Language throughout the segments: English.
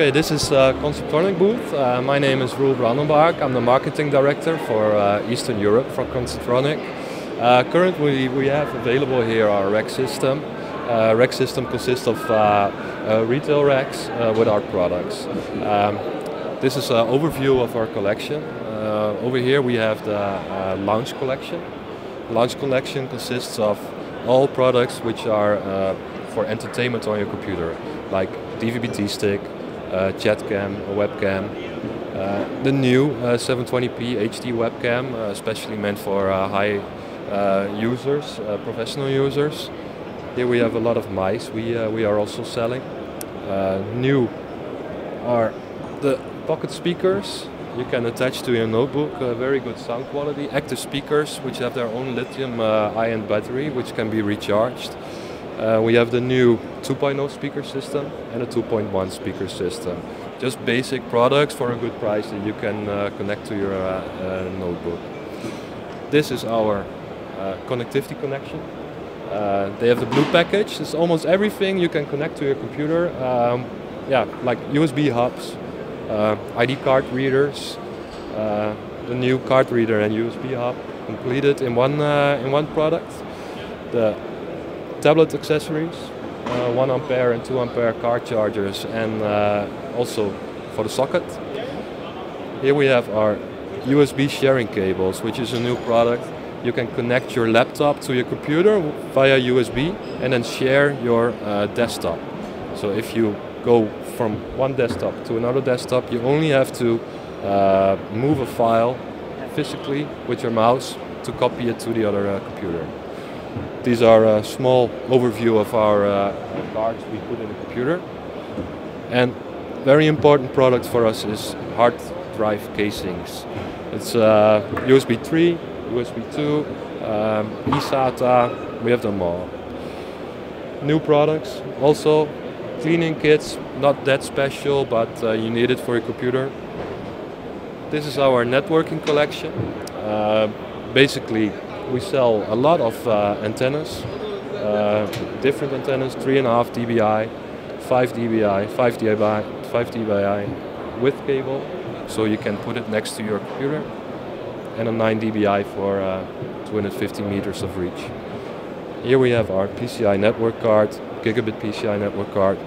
Okay, this is Conceptronic booth. My name is Rolf Brandenbach. I'm the marketing director for Eastern Europe for Conceptronic. Currently, we have available here our rack system. Rack system consists of retail racks with our products. This is an overview of our collection. Over here we have the lounge collection. Lounge collection consists of all products which are for entertainment on your computer, like DVB-T stick, chatcam, a webcam, the new 720p HD webcam, especially meant for high users, professional users. Here we have a lot of mice we are also selling. New are the pocket speakers you can attach to your notebook, very good sound quality. Active speakers which have their own lithium-ion battery which can be recharged. We have the new 2.0 speaker system and a 2.1 speaker system. Just basic products for a good price that you can connect to your notebook. This is our connectivity connection. They have the blue package. It's almost everything you can connect to your computer. Yeah, like USB hubs, ID card readers, the new card reader and USB hub completed in one product. The tablet accessories, 1 ampere and 2 ampere car chargers, and also for the socket. Here we have our USB sharing cables, which is a new product. You can connect your laptop to your computer via USB and then share your desktop. So if you go from one desktop to another desktop, you only have to move a file physically with your mouse to copy it to the other computer. These are a small overview of our cards we put in the computer. And very important product for us is hard drive casings. It's USB 3, USB 2, eSATA, we have them all. New products, also cleaning kits, not that special, but you need it for your computer. This is our networking collection. Basically, we sell a lot of antennas, different antennas, 3.5 dBi, 5 dBi, 5 dBi, 5 dBi with cable, so you can put it next to your computer, and a 9 dBi for 250 meters of reach. Here we have our PCI network card, gigabit PCI network card,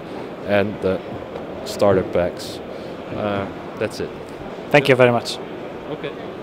and the starter packs. That's it. Thank you very much. Okay.